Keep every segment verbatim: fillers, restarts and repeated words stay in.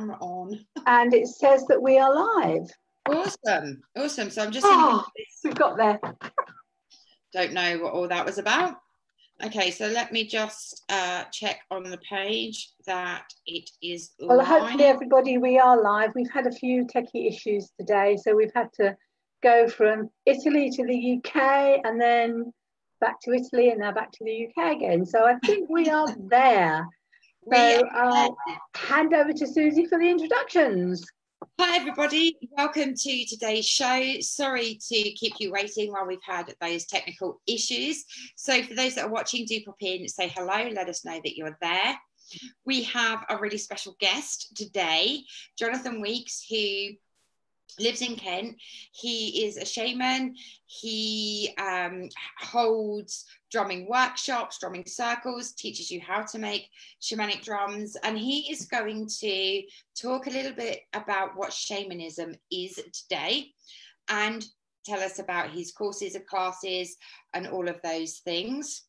camera on. And it says that we are live. Awesome. Awesome. So I'm just... Oh, we've got there. Don't know what all that was about. Okay, so let me just uh, check on the page that it is live. Well, hopefully everybody, we are live. We've had a few techie issues today, so we've had to go from Italy to the U K and then back to Italy and now back to the U K again. So I think we are there. So I'll hand over to Suzi for the introductions. Hi everybody, welcome to today's show. Sorry to keep you waiting while we've had those technical issues. So for those that are watching, do pop in, say hello, let us know that you're there. We have a really special guest today, Jonathan Weeks, who lives in Kent. He is a shaman. He um, holds drumming workshops, drumming circles, teaches you how to make shamanic drums. And he is going to talk a little bit about what shamanism is today and tell us about his courses and classes and all of those things.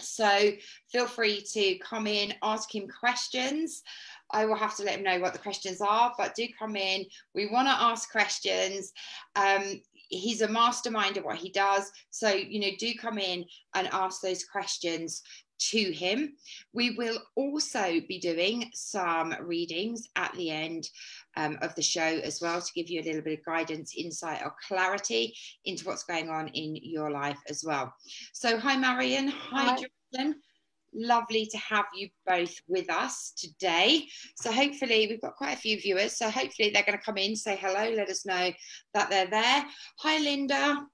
So feel free to come in, ask him questions. I will have to let him know what the questions are, but do come in. We want to ask questions. Um, he's a mastermind at what he does. So, you know, do come in and ask those questions to him. We will also be doing some readings at the end um, of the show as well to give you a little bit of guidance, insight or clarity into what's going on in your life as well. So hi, Marian. Hi, hi. Jonathan. Lovely to have you both with us today. So hopefully we've got quite a few viewers, so hopefully they're going to come in, say hello, let us know that they're there. Hi Linda,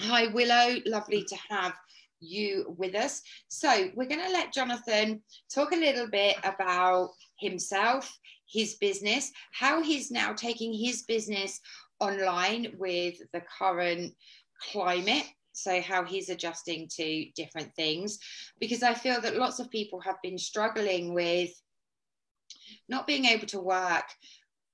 hi Willow, lovely to have you with us. So we're going to let Jonathan talk a little bit about himself, his business, how he's now taking his business online with the current climate. So how he's adjusting to different things, because I feel that lots of people have been struggling with not being able to work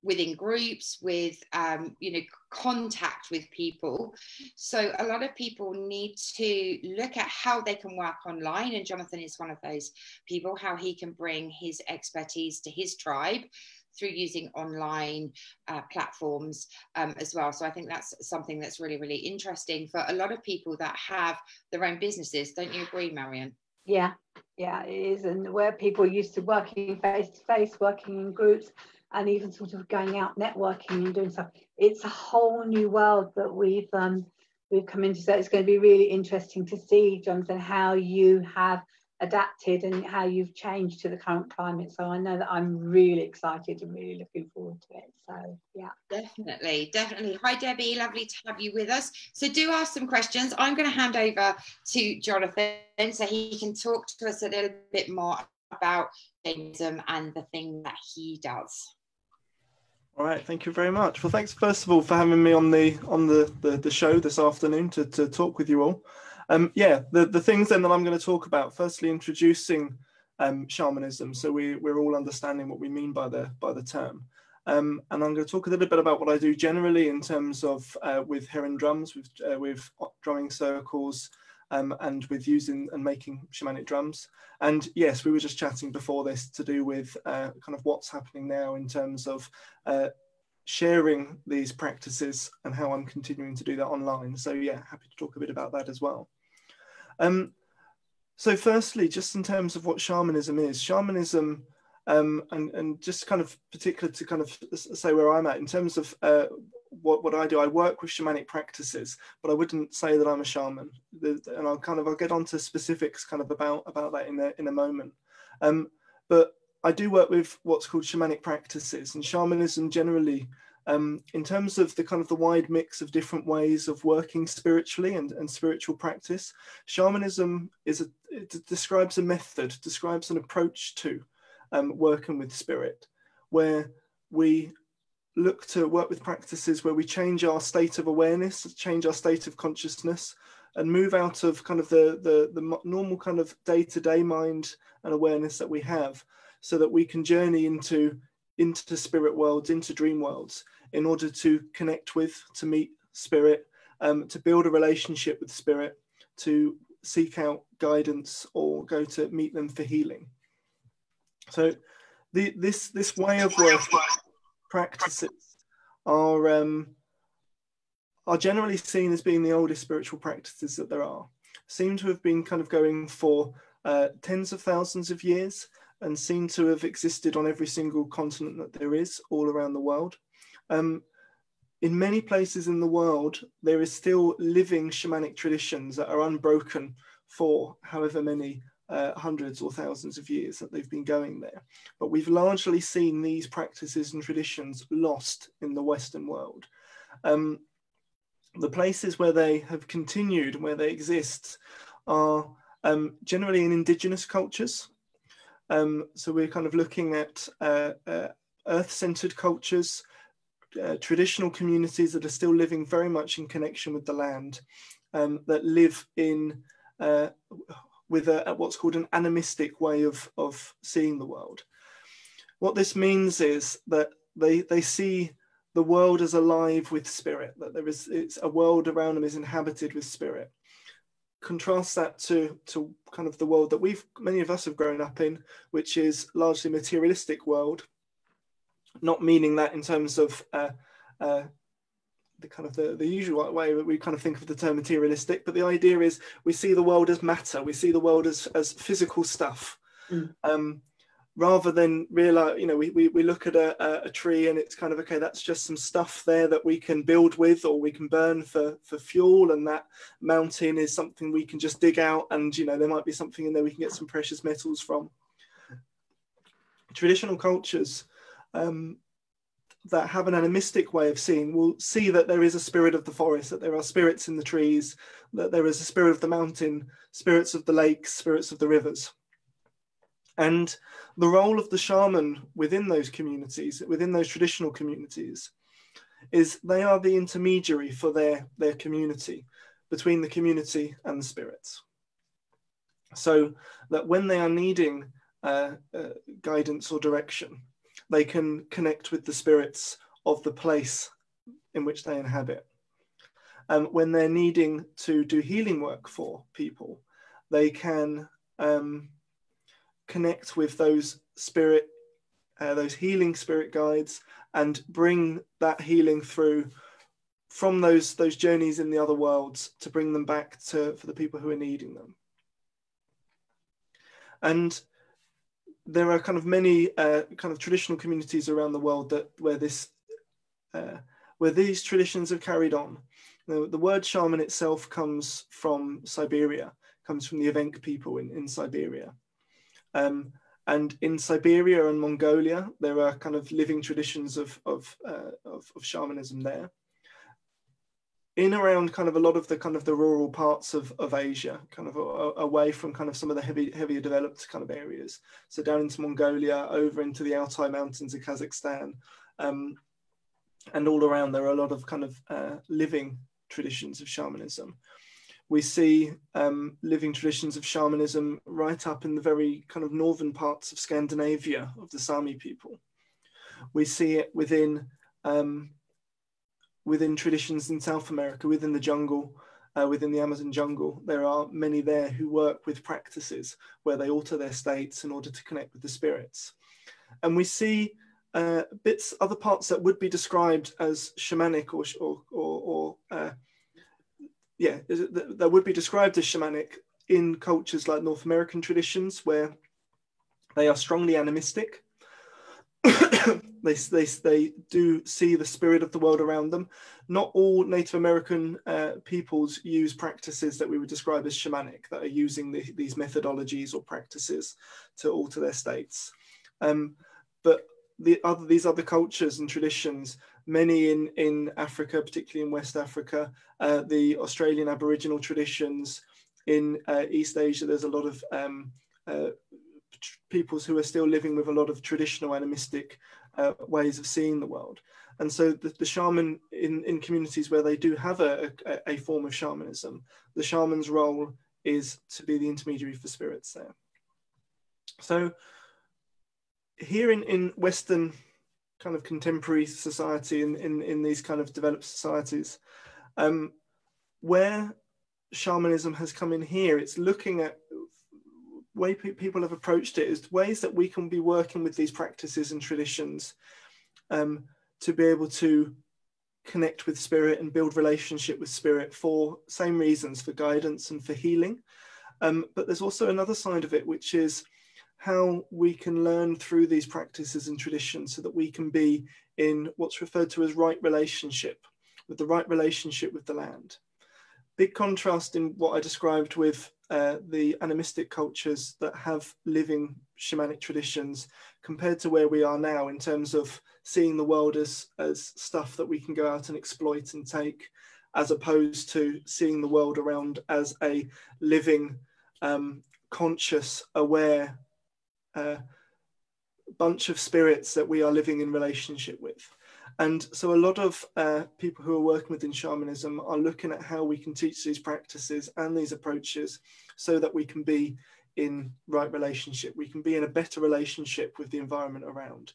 within groups, with, um, you know, contact with people. So a lot of people need to look at how they can work online. And Jonathan is one of those people, how he can bring his expertise to his tribe through using online uh, platforms um, as well. So I think that's something that's really, really interesting for a lot of people that have their own businesses. Don't you agree, Marian? Yeah, yeah, it is. And where people are used to working face-to-face, -face, working in groups, and even sort of going out networking and doing stuff, it's a whole new world that we've, um, we've come into. So it's going to be really interesting to see, Jonathan, how you have adapted and how you've changed to the current climate. So I know that I'm really excited and really looking forward to it. So yeah, definitely, definitely. Hi Debbie, lovely to have you with us. So do ask some questions. I'm going to hand over to Jonathan so he can talk to us a little bit more about shamanism and the thing that he does. All right, thank you very much. Well, thanks first of all for having me on the on the the, the show this afternoon to, to talk with you all. Um, yeah, the, the things then that I'm going to talk about, firstly, introducing um, shamanism. So we, we're all understanding what we mean by the, by the term. Um, and I'm going to talk a little bit about what I do generally in terms of uh, with Heron Drums, with, uh, with drumming circles, um, and with using and making shamanic drums. And yes, we were just chatting before this to do with uh, kind of what's happening now in terms of uh, sharing these practices and how I'm continuing to do that online. So yeah, happy to talk a bit about that as well. Um, so firstly, just in terms of what shamanism is, shamanism, um, and, and just kind of particular to kind of say where I'm at in terms of uh, what, what I do, I work with shamanic practices, but I wouldn't say that I'm a shaman. The, and I'll kind of, I'll get onto specifics kind of about, about that in a, in a moment. Um, but I do work with what's called shamanic practices, and shamanism generally, um, in terms of the kind of the wide mix of different ways of working spiritually and, and spiritual practice, shamanism is a, it describes a method, describes an approach to um, working with spirit, where we look to work with practices where we change our state of awareness, change our state of consciousness, and move out of kind of the, the, the normal kind of day-to-day mind and awareness that we have, so that we can journey into, into spirit worlds, into dream worlds, in order to connect with, to meet spirit, um, to build a relationship with spirit, to seek out guidance or go to meet them for healing. So the, this this way of working practices are um, are generally seen as being the oldest spiritual practices that there are. Seem to have been kind of going for uh, tens of thousands of years, and seem to have existed on every single continent that there is all around the world. Um, in many places in the world, there is still living shamanic traditions that are unbroken for however many uh, hundreds or thousands of years that they've been going there. But we've largely seen these practices and traditions lost in the Western world. Um, the places where they have continued, where they exist, are um, generally in indigenous cultures. Um, so we're kind of looking at uh, uh, earth-centered cultures, uh, traditional communities that are still living very much in connection with the land, um, that live in uh, with a, what's called an animistic way of, of seeing the world. What this means is that they, they see the world as alive with spirit, that there is, it's a world around them is inhabited with spirit. Contrast that to, to kind of the world that we've, many of us have grown up in, which is largely materialistic world, not meaning that in terms of uh, uh, the kind of the, the usual way that we kind of think of the term materialistic, but the idea is we see the world as matter, we see the world as, as physical stuff. Mm. Um, rather than realize, you know, we, we, we look at a, a tree and it's kind of, okay, that's just some stuff there that we can build with, or we can burn for, for fuel. And that mountain is something we can just dig out. And, you know, there might be something in there we can get some precious metals from. Traditional cultures um, that have an animistic way of seeing will see that there is a spirit of the forest, that there are spirits in the trees, that there is a spirit of the mountain, spirits of the lakes, spirits of the rivers. And the role of the shaman within those communities, within those traditional communities, is they are the intermediary for their, their community, between the community and the spirits. So that when they are needing uh, uh, guidance or direction, they can connect with the spirits of the place in which they inhabit. Um, when they're needing to do healing work for people, they can um, connect with those spirit, uh, those healing spirit guides, and bring that healing through from those those journeys in the other worlds to bring them back to for the people who are needing them. And there are kind of many uh, kind of traditional communities around the world that where this uh, where these traditions have carried on. Now, the word shaman itself comes from Siberia, comes from the Evenk people in, in Siberia. Um, and in Siberia and Mongolia, there are kind of living traditions of, of, uh, of, of shamanism there. In around kind of a lot of the kind of the rural parts of, of Asia, kind of a, a, away from kind of some of the heavy, heavier developed kind of areas. So down into Mongolia, over into the Altai Mountains of Kazakhstan, um, and all around there are a lot of kind of uh, living traditions of shamanism. We see um, living traditions of shamanism right up in the very kind of northern parts of Scandinavia of the Sami people. We see it within, um, within traditions in South America, within the jungle, uh, within the Amazon jungle. There are many there who work with practices where they alter their states in order to connect with the spirits. And we see uh, bits, other parts that would be described as shamanic or, or, or, or uh, Yeah, that would be described as shamanic in cultures like North American traditions, where they are strongly animistic. they, they, they do see the spirit of the world around them. Not all Native American uh, peoples use practices that we would describe as shamanic, that are using the, these methodologies or practices to alter their states. Um, but the other, these other cultures and traditions, many in, in Africa, particularly in West Africa, uh, the Australian Aboriginal traditions, in uh, East Asia, there's a lot of um, uh, peoples who are still living with a lot of traditional animistic uh, ways of seeing the world. And so the, the shaman in, in communities where they do have a, a, a form of shamanism, the shaman's role is to be the intermediary for spirits there. So here in, in Western kind of contemporary society, in, in, in these kind of developed societies, um, where shamanism has come in here, it's looking at way pe people have approached it is ways that we can be working with these practices and traditions um, to be able to connect with spirit and build relationship with spirit for same reasons, for guidance and for healing. Um, but there's also another side of it, which is how we can learn through these practices and traditions so that we can be in what's referred to as right relationship, with the right relationship with the land. Big contrast in what I described with uh, the animistic cultures that have living shamanic traditions compared to where we are now in terms of seeing the world as, as stuff that we can go out and exploit and take, as opposed to seeing the world around as a living, um, conscious, aware uh, bunch of spirits that we are living in relationship with. And so a lot of uh, people who are working within shamanism are looking at how we can teach these practices and these approaches so that we can be in right relationship. We can be in a better relationship with the environment around,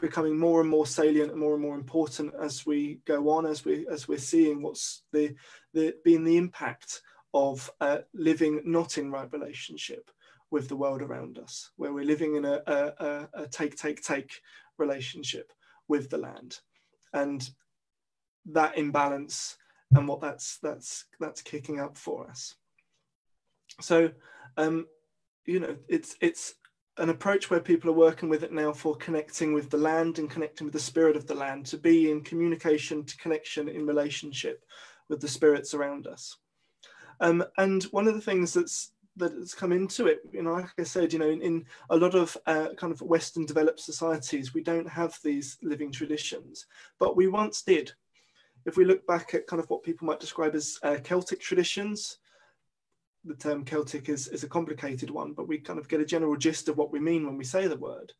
becoming more and more salient and more and more important as we go on, as, we, as we're seeing what's the, the, being the impact of uh, living not in right relationship with the world around us, where we're living in a, a, a take, take, take relationship with the land, and that imbalance and what that's that's that's kicking up for us. So um you know, it's it's an approach where people are working with it now for connecting with the land and connecting with the spirit of the land, to be in communication, to connection, in relationship with the spirits around us. Um and one of the things that's that has come into it, you know, like I said, you know, in, in a lot of uh, kind of Western developed societies, we don't have these living traditions, but we once did. If we look back at kind of what people might describe as uh, Celtic traditions, the term Celtic is, is a complicated one, but we kind of get a general gist of what we mean when we say the word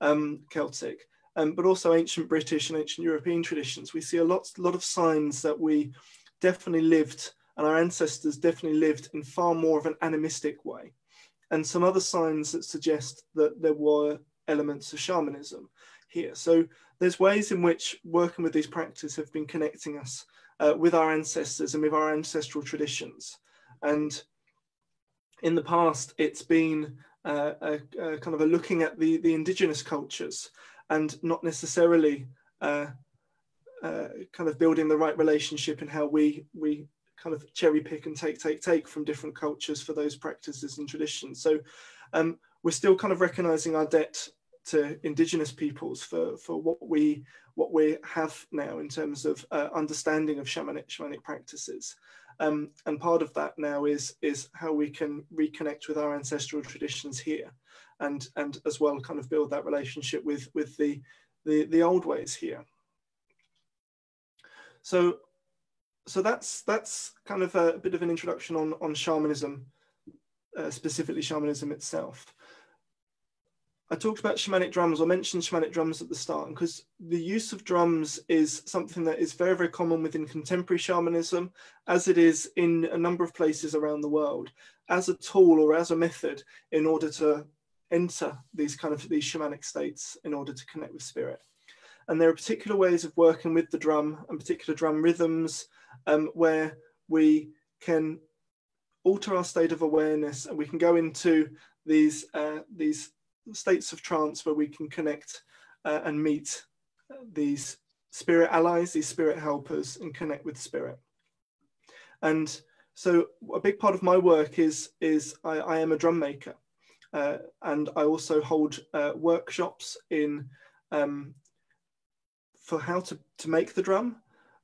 um, Celtic, um, but also ancient British and ancient European traditions. We see a lot, lot of signs that we definitely lived, and our ancestors definitely lived in far more of an animistic way, and some other signs that suggest that there were elements of shamanism here. So there's ways in which working with these practices have been connecting us uh, with our ancestors and with our ancestral traditions. And in the past, it's been uh, a, a kind of a looking at the, the indigenous cultures and not necessarily uh, uh, kind of building the right relationship and how we, we kind of cherry pick and take, take, take from different cultures for those practices and traditions. So um, we're still kind of recognizing our debt to indigenous peoples for, for what we what we have now in terms of uh, understanding of shamanic, shamanic practices. Um, and part of that now is, is how we can reconnect with our ancestral traditions here, and, and as well kind of build that relationship with, with the, the, the old ways here. So So that's that's kind of a, a bit of an introduction on, on shamanism, uh, specifically shamanism itself. I talked about shamanic drums, or mentioned shamanic drums at the start, because the use of drums is something that is very, very common within contemporary shamanism, as it is in a number of places around the world, as a tool or as a method in order to enter these kind of these shamanic states in order to connect with spirit. And there are particular ways of working with the drum and particular drum rhythms um, where we can alter our state of awareness, and we can go into these, uh, these states of trance where we can connect uh, and meet these spirit allies, these spirit helpers, and connect with spirit. And so a big part of my work is, is I, I am a drum maker, uh, and I also hold uh, workshops in um, for how to, to make the drum,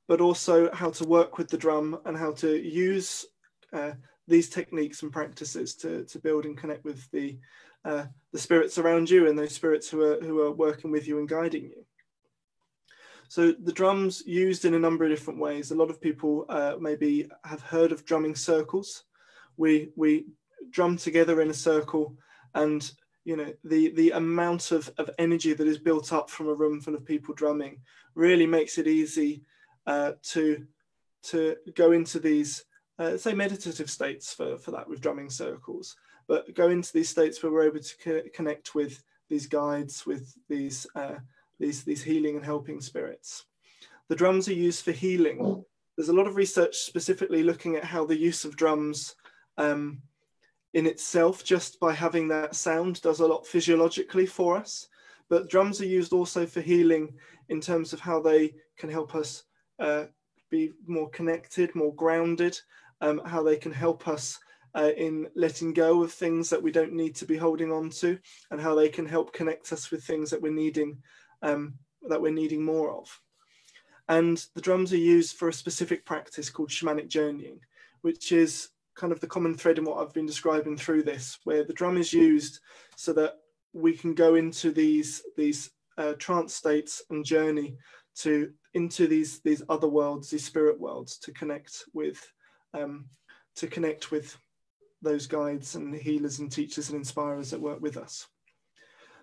but also how to work with the drum and how to use uh, these techniques and practices to, to build and connect with the, uh, the spirits around you and those spirits who are, who are working with you and guiding you. So the drums used in a number of different ways. A lot of people uh, maybe have heard of drumming circles. We, we drum together in a circle, and you know, the, the amount of, of energy that is built up from a room full of people drumming really makes it easy uh, to, to go into these, uh, say meditative states for, for that with drumming circles, but go into these states where we're able to co connect with these guides, with these, uh, these, these healing and helping spirits. The drums are used for healing. There's a lot of research specifically looking at how the use of drums um, in itself, just by having that sound, does a lot physiologically for us. But drums are used also for healing in terms of how they can help us uh, be more connected, more grounded, um, how they can help us uh, in letting go of things that we don't need to be holding on to, and how they can help connect us with things that we're needing, um, that we're needing more of. And the drums are used for a specific practice called shamanic journeying, which is kind of the common thread in what I've been describing through this, where the drum is used so that we can go into these these uh, trance states and journey to into these these other worlds, these spirit worlds, to connect with um, to connect with those guides and the healers and teachers and inspirers that work with us.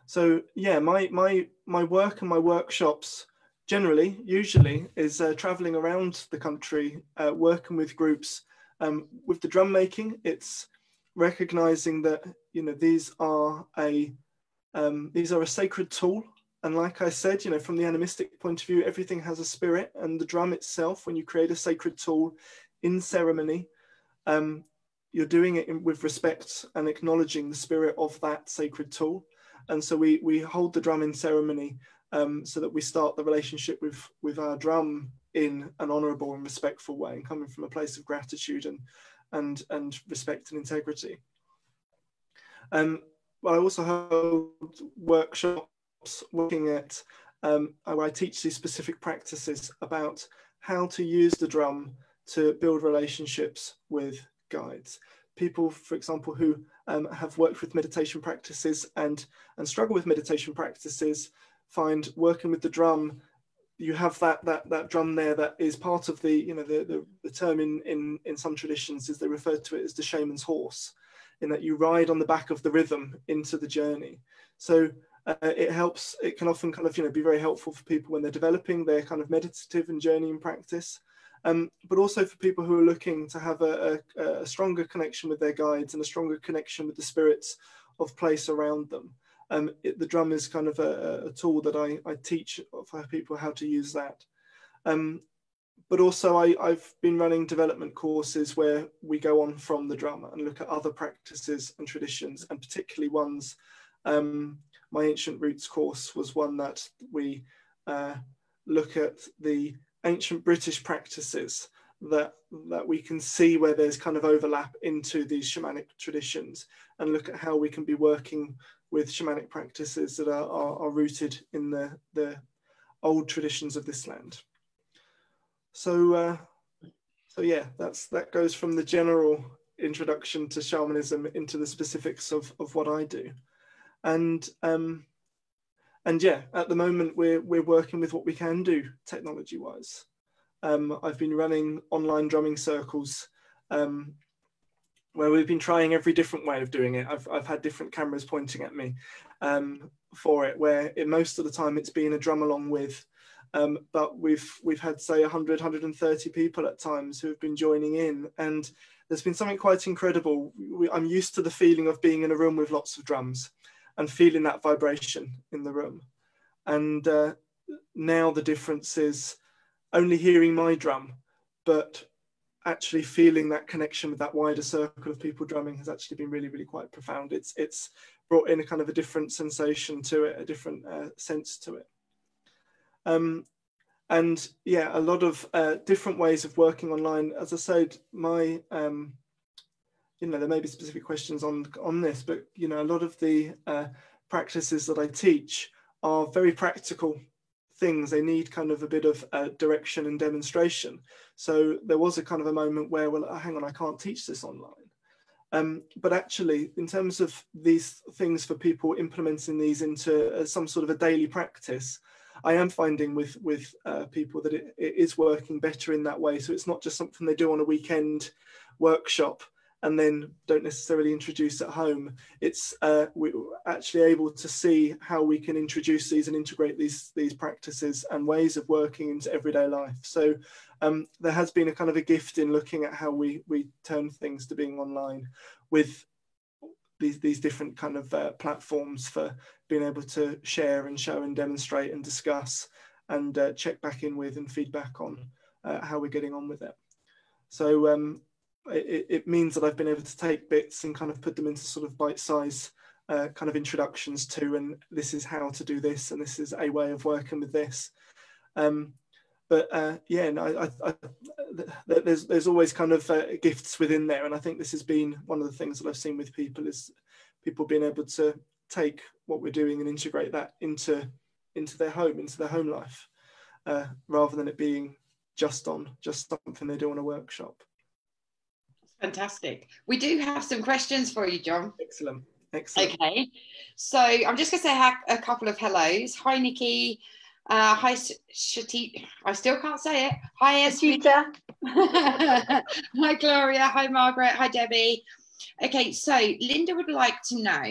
So yeah, my my my work and my workshops generally, usually, is uh, traveling around the country, uh, working with groups. Um, with the drum making, it's recognizing that, you know, these are a um, these are a sacred tool. And like I said, you know, from the animistic point of view, everything has a spirit, and the drum itself, when you create a sacred tool in ceremony, um, you're doing it in, with respect and acknowledging the spirit of that sacred tool. And so we, we hold the drum in ceremony um, so that we start the relationship with, with our drum in an honourable and respectful way, and coming from a place of gratitude and, and, and respect and integrity. Um, well, I also hold workshops looking at, um, where I teach these specific practices about how to use the drum to build relationships with guides. People, for example, who um, have worked with meditation practices and, and struggle with meditation practices, find working with the drum, you have that that that drum there that is part of the, you know, the the, the term in, in in some traditions is they refer to it as the shaman's horse, in that you ride on the back of the rhythm into the journey. So uh, it helps, it can often kind of, you know, be very helpful for people when they're developing their kind of meditative and journeying practice, um, but also for people who are looking to have a, a, a stronger connection with their guides and a stronger connection with the spirits of place around them. Um, it, the drum is kind of a, a tool that I, I teach for people how to use that. Um, but also I, I've been running development courses where we go on from the drum and look at other practices and traditions, and particularly ones, um, my Ancient Roots course was one that we uh, look at the ancient British practices that, that we can see where there's kind of overlap into these shamanic traditions, and look at how we can be working with shamanic practices that are, are, are rooted in the, the old traditions of this land. So, uh, so yeah, that's, that goes from the general introduction to shamanism into the specifics of, of what I do. And, um, and yeah, at the moment we're, we're working with what we can do technology-wise. Um, I've been running online drumming circles um, where we've been trying every different way of doing it. I've, I've had different cameras pointing at me um, for it, where it, most of the time it's been a drum along with, um, but we've we've had, say, one hundred, one hundred thirty people at times who have been joining in, and there's been something quite incredible. We, I'm used to the feeling of being in a room with lots of drums and feeling that vibration in the room. And uh, now the difference is only hearing my drum, but actually feeling that connection with that wider circle of people drumming has actually been really, really quite profound. It's it's brought in a kind of a different sensation to it, a different uh, sense to it. Um, and yeah, a lot of uh, different ways of working online. As I said, my, um, you know, there may be specific questions on, on this, but, you know, a lot of the uh, practices that I teach are very practical things. They need kind of a bit of uh, direction and demonstration. So there was a kind of a moment where, well, oh, hang on, I can't teach this online. Um, but actually, in terms of these things for people implementing these into uh, some sort of a daily practice, I am finding with, with uh, people that it, it is working better in that way. So it's not just something they do on a weekend workshop and then don't necessarily introduce at home. It's uh, we're actually able to see how we can introduce these and integrate these, these practices and ways of working into everyday life. So um, there has been a kind of a gift in looking at how we, we turn things to being online with these, these different kind of uh, platforms for being able to share and show and demonstrate and discuss and uh, check back in with and feedback on uh, how we're getting on with it. So, um, it, it means that I've been able to take bits and kind of put them into sort of bite-sized uh, kind of introductions to, and this is how to do this, and this is a way of working with this. Um, but uh, yeah, no, I, I, I, there's there's always kind of uh, gifts within there, and I think this has been one of the things that I've seen with people is people being able to take what we're doing and integrate that into into their home, into their home life, uh, rather than it being just on just something they do on a workshop. Fantastic. We do have some questions for you, John. Excellent. Excellent. Okay, so I'm just going to say a couple of hellos. Hi, Nikki. Uh, hi, Shatita. I still can't say it. Hi, Shatita. Hi, Gloria. Hi, Margaret. Hi, Debbie. Okay, so Linda would like to know,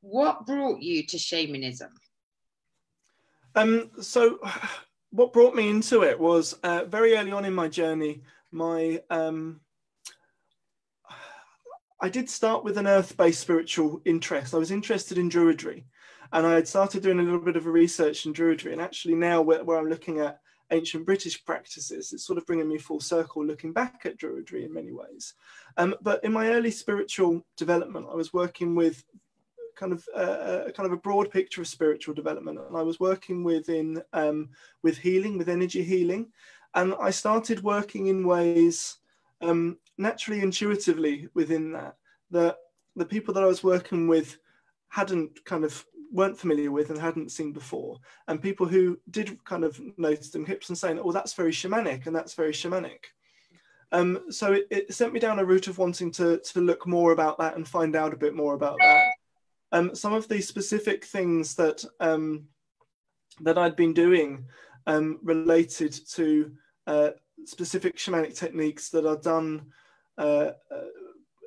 what brought you to shamanism? Um, so what brought me into it was uh, very early on in my journey, my um, I did start with an earth-based spiritual interest. I was interested in Druidry, and I had started doing a little bit of a research in Druidry, and actually now where, where I'm looking at ancient British practices, it's sort of bringing me full circle looking back at Druidry in many ways. Um, but in my early spiritual development, I was working with kind of uh, kind of a broad picture of spiritual development, and I was working within um, with healing, with energy healing, and I started working in ways um, naturally, intuitively within that, that the people that I was working with hadn't kind of weren't familiar with and hadn't seen before, and people who did kind of notice them kept on saying, "Oh, that's very shamanic, and that's very shamanic." Um, so it, it sent me down a route of wanting to to look more about that and find out a bit more about that. Um, some of the specific things that um, that I'd been doing um, related to uh, specific shamanic techniques that are done uh,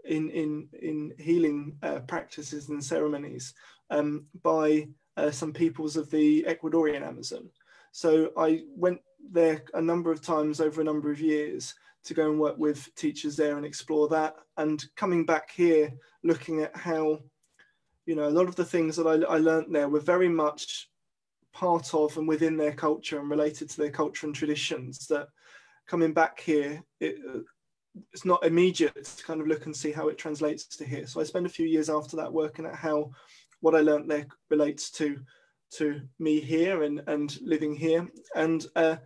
in in in healing uh, practices and ceremonies um, by uh, some peoples of the Ecuadorian Amazon. So I went there a number of times over a number of years to go and work with teachers there and explore that. And coming back here, looking at how, you know, a lot of the things that I, I learned there were very much part of and within their culture and related to their culture and traditions, that coming back here, it, it's not immediate to kind of look and see how it translates to here. So I spent a few years after that working at how what I learned there relates to to me here and, and living here. And uh,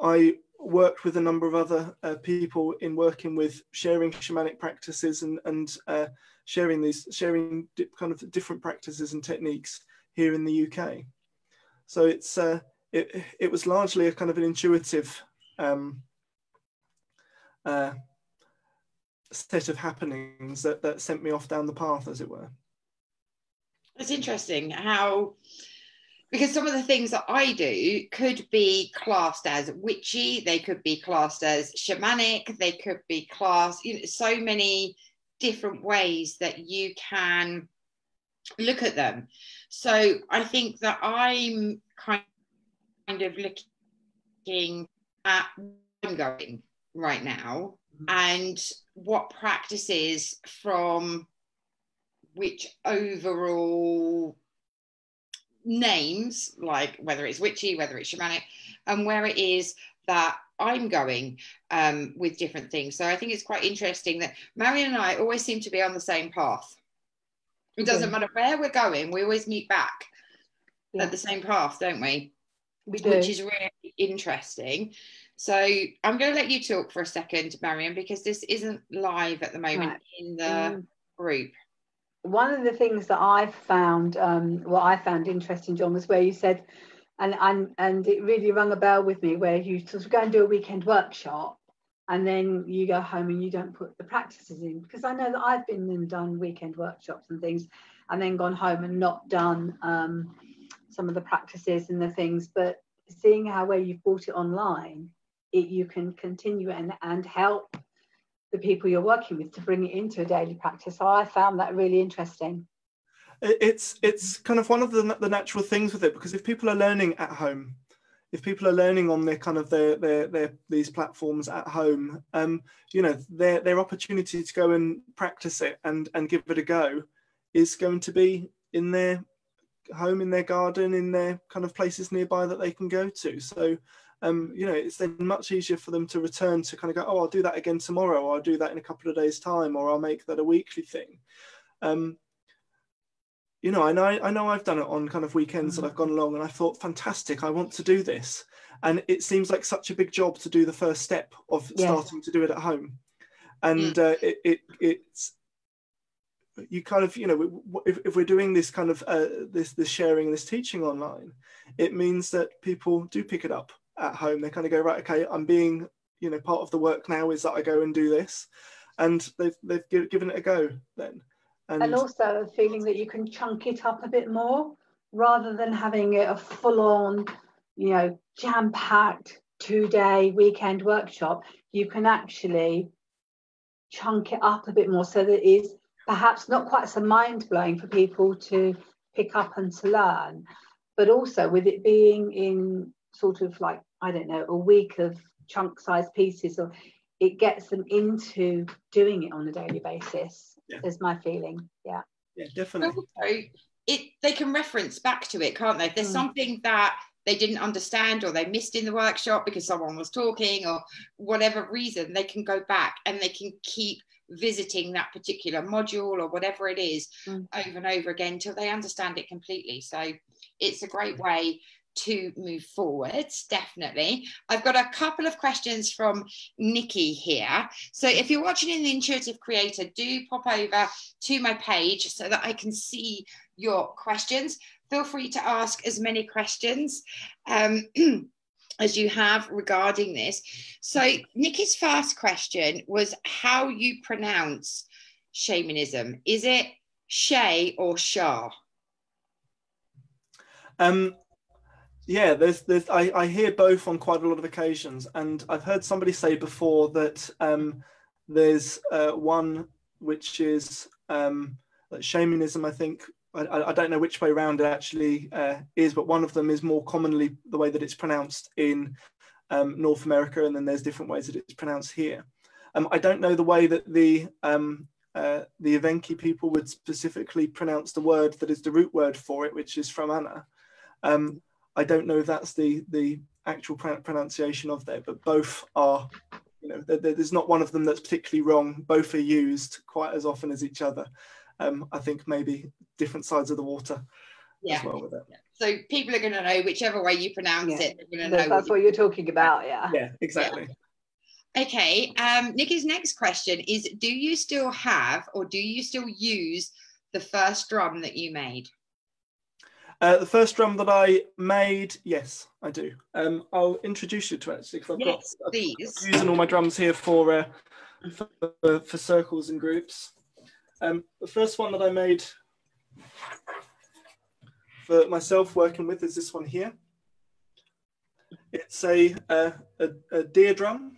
I worked with a number of other uh, people in working with sharing shamanic practices and, and uh, sharing these, sharing kind of different practices and techniques here in the U K. So it's, uh, it, it was largely a kind of an intuitive um, uh, set of happenings that, that sent me off down the path, as it were. It's interesting how, because some of the things that I do could be classed as witchy, they could be classed as shamanic, they could be classed, you know, so many different ways that you can look at them. So I think that I'm kind of looking at where I'm going right now and what practices from which overall names, like whether it's witchy, whether it's shamanic, and where it is that I'm going um, with different things. So I think it's quite interesting that Marian and I always seem to be on the same path. It doesn't yeah. matter where we're going, we always meet back yeah. at the same path, don't we? We do. Which is really interesting. So I'm going to let you talk for a second, Marian, because this isn't live at the moment right. in the um, group. One of the things that I've found, um, what I found interesting, John, was where you said, and, and and it really rung a bell with me, where you sort of go and do a weekend workshop and then you go home and you don't put the practices in, because I know that I've been and done weekend workshops and things and then gone home and not done um, some of the practices and the things, but seeing how where you've brought it online, it, you can continue and, and help the people you're working with to bring it into a daily practice. So I found that really interesting. It's it's kind of one of the, the natural things with it, because if people are learning at home, if people are learning on their kind of their their, their these platforms at home, um, you know, their their opportunity to go and practice it and and give it a go is going to be in their home, in their garden, in their kind of places nearby that they can go to. So um you know, it's then much easier for them to return to kind of go, oh, I'll do that again tomorrow, or I'll do that in a couple of days time, or I'll make that a weekly thing. um You know, and I, I know I've done it on kind of weekends that I've gone along and I thought, fantastic, I want to do this. And it seems like such a big job to do the first step of yeah. starting to do it at home. And yeah. uh, it, it it's, you kind of, you know, if, if we're doing this kind of, uh, this, this sharing, this teaching online, it means that people do pick it up at home. They kind of go, right, okay, I'm being, you know, part of the work now is that I go and do this. And they've, they've given it a go then. And, and also a feeling that you can chunk it up a bit more rather than having it a full-on, you know, jam-packed two-day weekend workshop. You can actually chunk it up a bit more so that it is perhaps not quite so mind-blowing for people to pick up and to learn. But also with it being in sort of like, I don't know, a week of chunk-sized pieces, or it gets them into doing it on a daily basis. Yeah. Is my feeling. Yeah. Yeah, definitely. Also, it they can reference back to it, can't they? If there's mm. something that they didn't understand or they missed in the workshop because someone was talking or whatever reason, they can go back and they can keep visiting that particular module or whatever it is mm. over and over again till they understand it completely. So it's a great way to move forwards, definitely. I've got a couple of questions from Nikki here. So if you're watching in the Intuitive Creator, do pop over to my page so that I can see your questions. Feel free to ask as many questions um, as you have regarding this. So Nikki's first question was how you pronounce shamanism. Is it Shay or Shah? Um. Yeah, there's, there's, I, I hear both on quite a lot of occasions, and I've heard somebody say before that um, there's uh, one which is um, like shamanism, I think, I, I don't know which way around it actually uh, is, but one of them is more commonly the way that it's pronounced in um, North America, and then there's different ways that it's pronounced here. Um, I don't know the way that the um, uh, the Evenki people would specifically pronounce the word that is the root word for it, which is from Anna. Um, I don't know if that's the the actual pronunciation of there, but both are, you know, there, there's not one of them that's particularly wrong. Both are used quite as often as each other. Um, I think maybe different sides of the water yeah. as well with it. So people are going to know whichever way you pronounce yeah. it. They're going to know that's what you're talking about. Yeah. Yeah, exactly. Yeah. Okay. Um, Nikki's next question is: do you still have, or do you still use the first drum that you made? Uh, the first drum that I made, yes, I do. Um, I'll introduce you to it actually, because I've yes, got please. I'm using all my drums here for uh, for, for circles and groups. Um, the first one that I made for myself working with is this one here. It's a uh, a, a deer drum.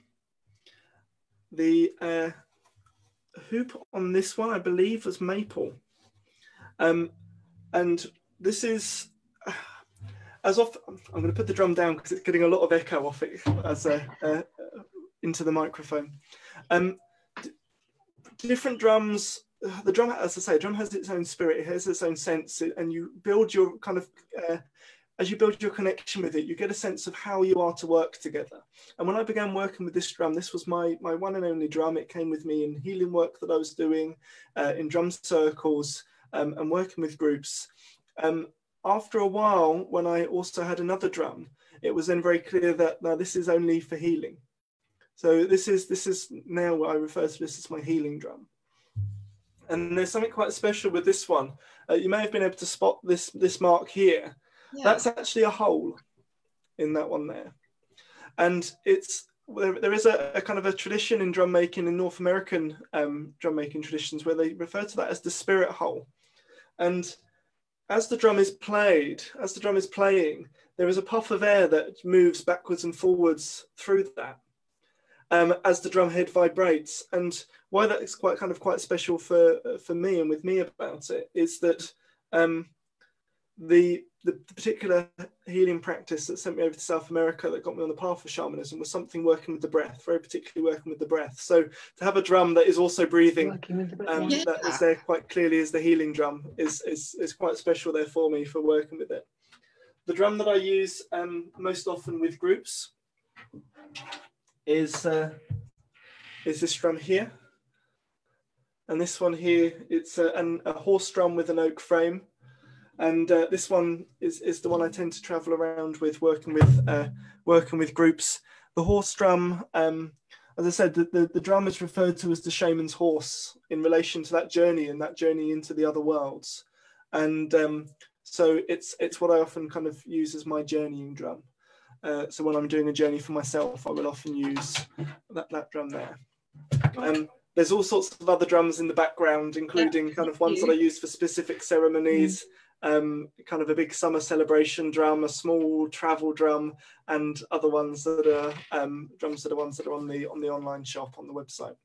The uh, hoop on this one, I believe, was maple, um, and this is, as off, I'm going to put the drum down because it's getting a lot of echo off it as a, uh, into the microphone. Um, different drums, the drum, as I say, drum has its own spirit, it has its own sense, and you build your kind of, uh, as you build your connection with it, you get a sense of how you are to work together. And when I began working with this drum, this was my, my one and only drum. It came with me in healing work that I was doing, uh, in drum circles, um, and working with groups. Um, after a while, when I also had another drum, it was then very clear that now this is only for healing. So this is this is now what I refer to this as my healing drum. And there's something quite special with this one. Uh, you may have been able to spot this this mark here. Yeah. That's actually a hole in that one there. And it's there, there is a, a kind of a tradition in drum making, in North American um, drum making traditions, where they refer to that as the spirit hole. And as the drum is played, as the drum is playing, there is a puff of air that moves backwards and forwards through that um, as the drum head vibrates. And why that is quite kind of quite special for, for me and with me about it is that um, the, the particular healing practice that sent me over to South America that got me on the path of shamanism was something working with the breath, very particularly working with the breath. So to have a drum that is also breathing, um, yeah. that is there quite clearly as the healing drum, is, is, is quite special there for me for working with it. The drum that I use um, most often with groups is, uh, is this drum here. And this one here, it's a, an, a horse drum with an oak frame. And uh, this one is, is the one I tend to travel around with, working with uh, working with groups. The horse drum, um, as I said, the, the, the drum is referred to as the shaman's horse in relation to that journey and that journey into the other worlds. And um, so it's, it's what I often kind of use as my journeying drum. Uh, so when I'm doing a journey for myself, I will often use that, that drum there. Um, there's all sorts of other drums in the background, including yeah, kind of ones you. that I use for specific ceremonies. Mm. Um, kind of a big summer celebration drum, a small travel drum, and other ones that are um, drums that are ones that are on the on the online shop on the website.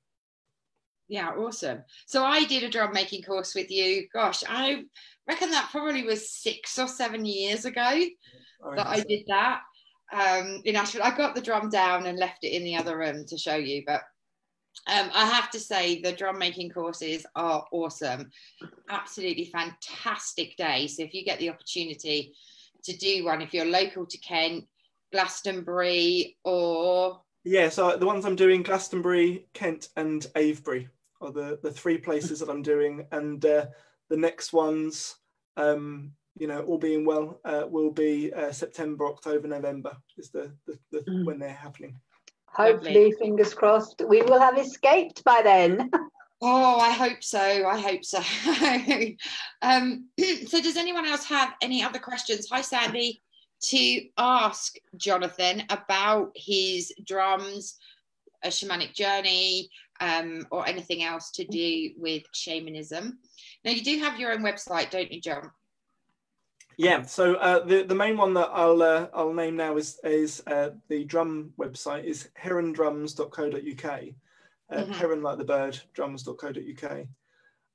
Yeah, awesome. So I did a drum making course with you. Gosh, I reckon that probably was six or seven years ago I that I did that um, in Ashford. I got the drum down and left it in the other room to show you, but. Um, I have to say the drum making courses are awesome, absolutely fantastic day. So if you get the opportunity to do one, if you're local to Kent, Glastonbury or... Yeah, so the ones I'm doing, Glastonbury, Kent and Avebury are the, the three places that I'm doing. And uh, the next ones, um, you know, all being well, uh, will be uh, September, October, November is the, the, the mm. when they're happening. Hopefully, Lovely. fingers crossed, we will have escaped by then. Oh, I hope so. I hope so. um, so does anyone else have any other questions? Hi, Sandy, to ask Jonathan about his drums, a shamanic journey, um, or anything else to do with shamanism. Now, you do have your own website, don't you, John? Yeah, so uh, the, the main one that I'll, uh, I'll name now is, is uh, the drum website is Heron Drums dot co dot U K, uh, mm-hmm. Heron like the bird, drums dot co dot U K.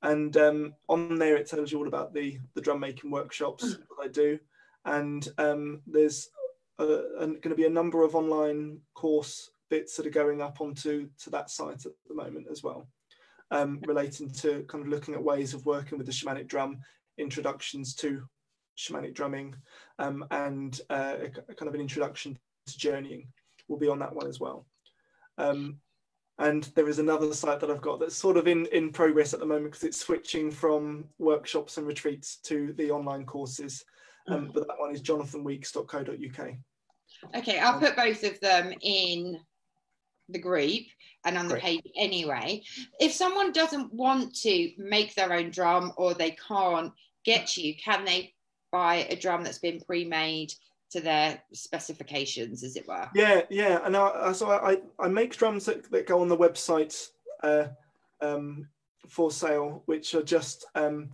And um, on there it tells you all about the, the drum making workshops mm-hmm. that I do. And um, there's going to be a number of online course bits that are going up onto to that site at the moment as well, um, relating to kind of looking at ways of working with the shamanic drum, introductions to shamanic drumming, um, and uh, a, a kind of an introduction to journeying will be on that one as well. Um, and there is another site that I've got that's sort of in, in progress at the moment because it's switching from workshops and retreats to the online courses. Um, but that one is jonathan weeks dot co dot U K. Okay, I'll put both of them in the group and on the Great. page anyway. If someone doesn't want to make their own drum or they can't get you, can they buy a drum that's been pre-made to their specifications, as it were? Yeah, yeah. And I, so I, I make drums that, that go on the website uh, um, for sale, which are just, um,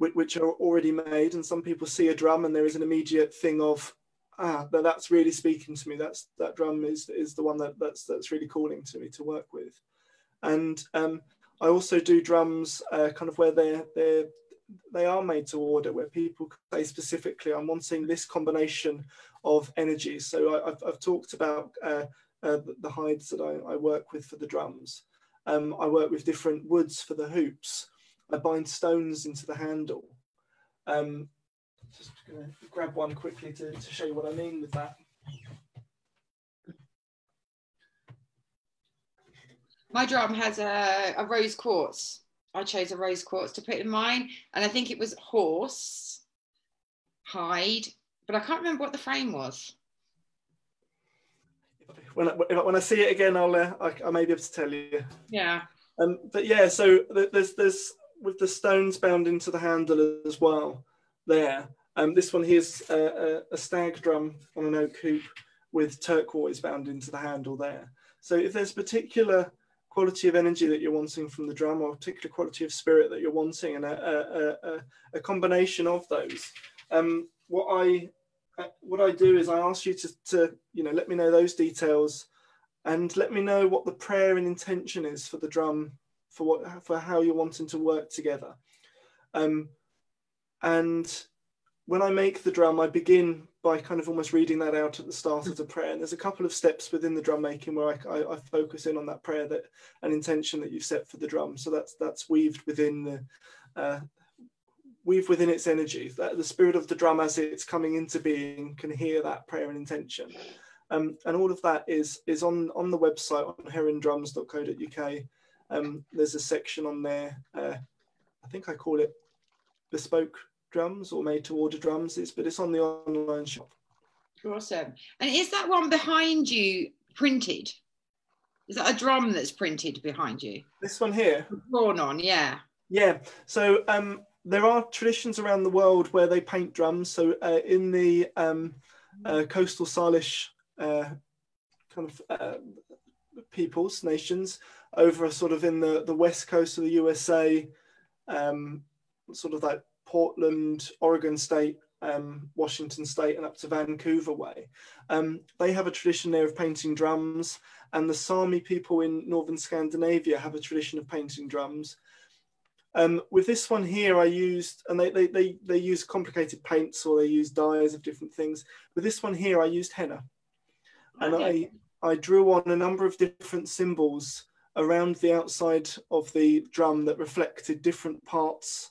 which are already made. And some people see a drum and there is an immediate thing of, ah, that's really speaking to me. That's, that drum is, is the one that, that's, that's really calling to me to work with. And um, I also do drums uh, kind of where they're, they're, they are made to order, where people say specifically, I'm wanting this combination of energies. So I, I've, I've talked about uh, uh, the hides that I, I work with for the drums. Um, I work with different woods for the hoops. I bind stones into the handle. Um, just gonna grab one quickly to, to show you what I mean with that. My drum has a, a rose quartz. I chose a rose quartz to put in mine, and I think it was horse hide, but I can't remember what the frame was. When I, when I see it again, I'll uh, I, I may be able to tell you. Yeah. Um. But yeah, so there's there's with the stones bound into the handle as well. There. Um. This one here's a, a, a stag drum on an oak hoop with turquoise bound into the handle there. So if there's particular quality of energy that you're wanting from the drum, or a particular quality of spirit that you're wanting, and a, a, a, a combination of those. Um, what I what I do is I ask you to, to you know let me know those details, and let me know what the prayer and intention is for the drum, for what for how you're wanting to work together, um, and when I make the drum, I begin by kind of almost reading that out at the start of the prayer. And there's a couple of steps within the drum making where I, I, I focus in on that prayer, that an intention that you've set for the drum. So that's that's weaved within the uh, weave within its energy. That the spirit of the drum as it's coming into being can hear that prayer and intention. Um, and all of that is is on on the website on heron drums dot co dot U K. Um, there's a section on there. Uh, I think I call it bespoke drums or made to order drums, it's, but it's on the online shop. Awesome. And is that one behind you printed? Is that a drum that's printed behind you? This one here? Drawn on, yeah. Yeah, so um, there are traditions around the world where they paint drums. So uh, in the um, uh, coastal Salish uh, kind of uh, peoples, nations, over sort of in the, the west coast of the U S A, um, sort of that Portland, Oregon State, um, Washington State, and up to Vancouver way. Um, they have a tradition there of painting drums, and the Sami people in northern Scandinavia have a tradition of painting drums. Um, with this one here, I used, and they, they, they, they use complicated paints or they use dyes of different things. With this one here, I used henna. And I, I drew on a number of different symbols around the outside of the drum that reflected different parts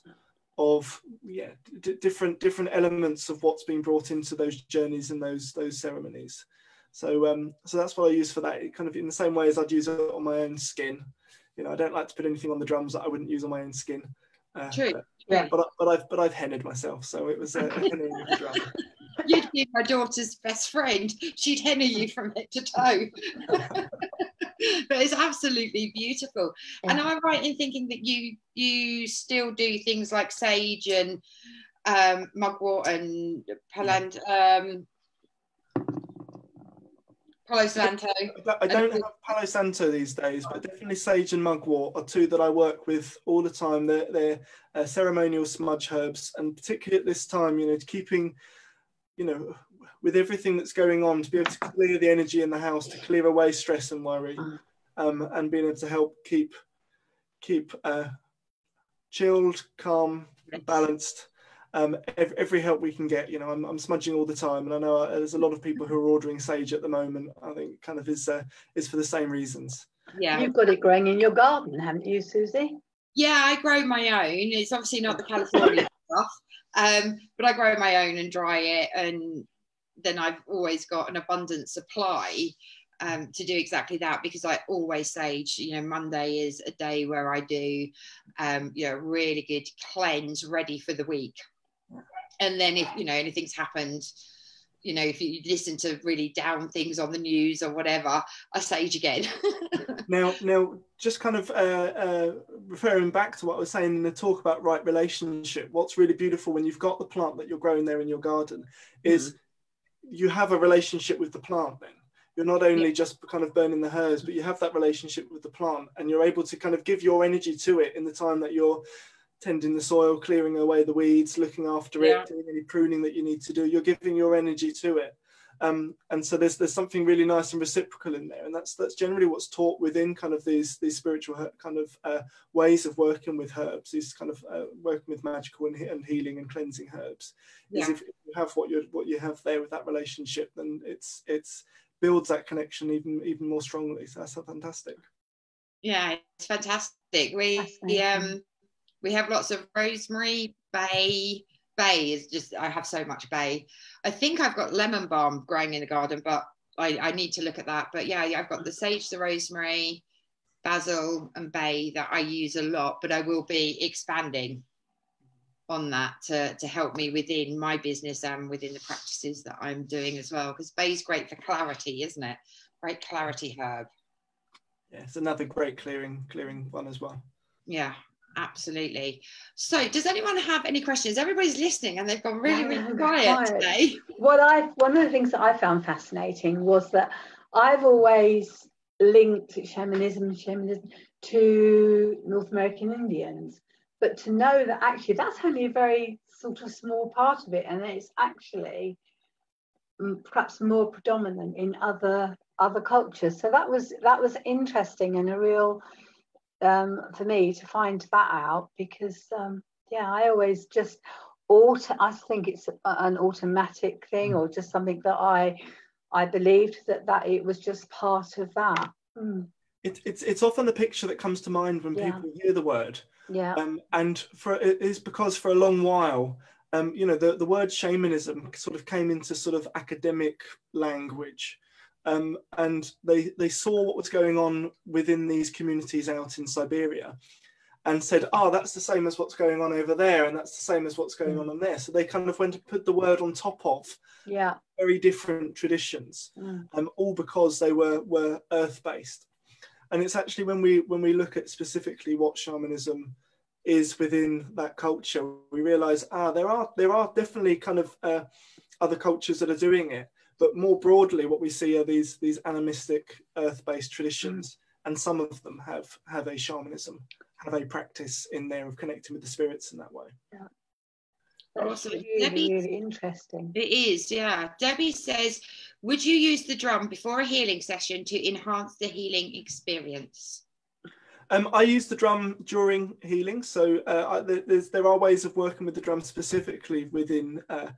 of yeah d different different elements of what's been brought into those journeys and those those ceremonies. So um so that's what I use for that. It kind of in the same way as I'd use it on my own skin. You know, I don't like to put anything on the drums that I wouldn't use on my own skin. Uh, True. But, yeah. but, I, but I've but I've hennaed myself, so it was a, a henna with the drum. You'd be my daughter's best friend. She'd henna you from head to toe. But it's absolutely beautiful. Yeah. And am I right in thinking that you you still do things like sage and um, mugwort and palant, um, Palo Santo? I don't have Palo Santo these days, but definitely sage and mugwort are two that I work with all the time. They're, they're uh, ceremonial smudge herbs, and particularly at this time, you know, keeping, you know, with everything that's going on, to be able to clear the energy in the house, to clear away stress and worry, um, and being able to help keep keep uh, chilled, calm, balanced. Um, every, every help we can get, you know, I'm, I'm smudging all the time, and I know I, there's a lot of people who are ordering sage at the moment. I think kind of is uh, is for the same reasons. Yeah, you've got it growing in your garden, haven't you, Suzi? Yeah, I grow my own. It's obviously not the California stuff, um, but I grow my own and dry it, and then I've always got an abundant supply um, to do exactly that, because I always sage. You know, Monday is a day where I do, um, you know, really good cleanse ready for the week. And then if, you know, anything's happened, you know, if you listen to really down things on the news or whatever, I sage again. now, now, just kind of uh, uh, referring back to what I was saying in the talk about right relationship, what's really beautiful when you've got the plant that you're growing there in your garden is, mm-hmm, you have a relationship with the plant. Then you're not only, yeah, just kind of burning the herbs, but you have that relationship with the plant, and you're able to kind of give your energy to it in the time that you're tending the soil, clearing away the weeds, looking after, yeah, it, doing any pruning that you need to do. You're giving your energy to it, um, and so there's there's something really nice and reciprocal in there, and that's that's generally what's taught within kind of these these spiritual kind of uh, ways of working with herbs. These kind of uh, working with magical and, and healing and cleansing herbs. Yeah. Is if you have what you what you have there with that relationship, then it's it's builds that connection even even more strongly. So that's fantastic. Yeah, it's fantastic. We the um. We have lots of rosemary, bay. Bay is just, I have so much bay. I think I've got lemon balm growing in the garden, but I, I need to look at that. But yeah, I've got the sage, the rosemary, basil and bay that I use a lot, but I will be expanding on that to, to help me within my business and within the practices that I'm doing as well. Because bay is great for clarity, isn't it? Great clarity herb. Yeah, it's another great clearing, clearing one as well. Yeah. Absolutely. So does anyone have any questions? Everybody's listening and they've gone really, really quiet today. What I, one of the things that I found fascinating was that I've always linked shamanism, shamanism to North American Indians, but to know that actually that's only a very sort of small part of it, and it's actually perhaps more predominant in other other cultures. So that was that was interesting and a real, Um, for me to find that out, because um, yeah, I always just auto, I think it's an automatic thing, or just something that I I believed that that it was just part of that. Mm. It, it's it's often the picture that comes to mind when yeah. people hear the word. Yeah. Um, and for it is because for a long while, um, you know, the the word shamanism sort of came into sort of academic language. Um, and they, they saw what was going on within these communities out in Siberia and said, oh, that's the same as what's going on over there, and that's the same as what's going mm. on in there. So they kind of went to put the word on top of yeah. very different traditions, mm. um, all because they were, were earth-based. And it's actually when we, when we look at specifically what shamanism is within that culture, we realise, ah, there are, there are definitely kind of uh, other cultures that are doing it. But more broadly, what we see are these these animistic earth-based traditions, mm. and some of them have have a shamanism, have a practice in there of connecting with the spirits in that way. Yeah. That's awesome. Really, Debbie, really interesting. It is, yeah. Debbie says, would you use the drum before a healing session to enhance the healing experience? Um, I use the drum during healing, so uh, I, there's, there are ways of working with the drum specifically within uh,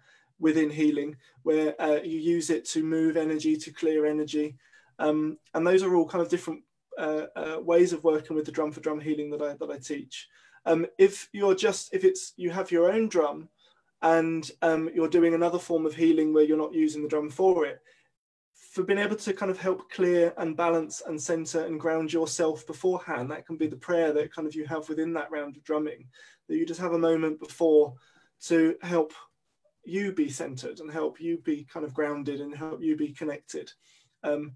within healing, where uh, you use it to move energy, to clear energy. Um, and those are all kind of different uh, uh, ways of working with the drum for drum healing that I, that I teach. Um, if you're just, if it's, you have your own drum and um, you're doing another form of healing where you're not using the drum for it, for being able to kind of help clear and balance and center and ground yourself beforehand, that can be the prayer that kind of you have within that round of drumming, that you just have a moment before to help you be centered and help you be kind of grounded and help you be connected, um,